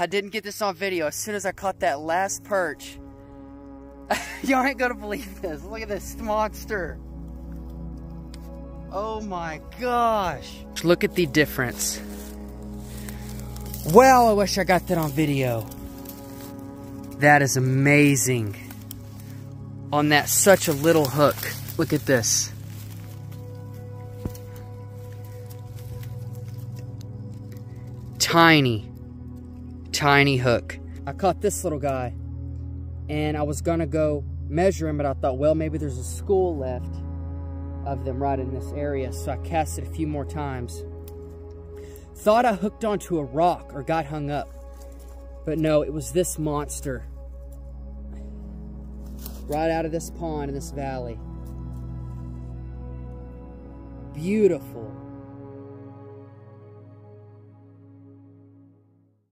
I didn't get this on video. As soon as I caught that last perch, y'all ain't gonna believe this. Look at this monster. Oh my gosh. Look at the difference. Well, I wish I got that on video. That is amazing. On that such a little hook. Look at this. Tiny, tiny hook. I caught this little guy and I was gonna go measure him, but I thought, well, maybe there's a school left of them right in this area. So I cast it a few more times. Thought I hooked onto a rock or got hung up, but no, it was this monster right out of this pond in this valley. Beautiful.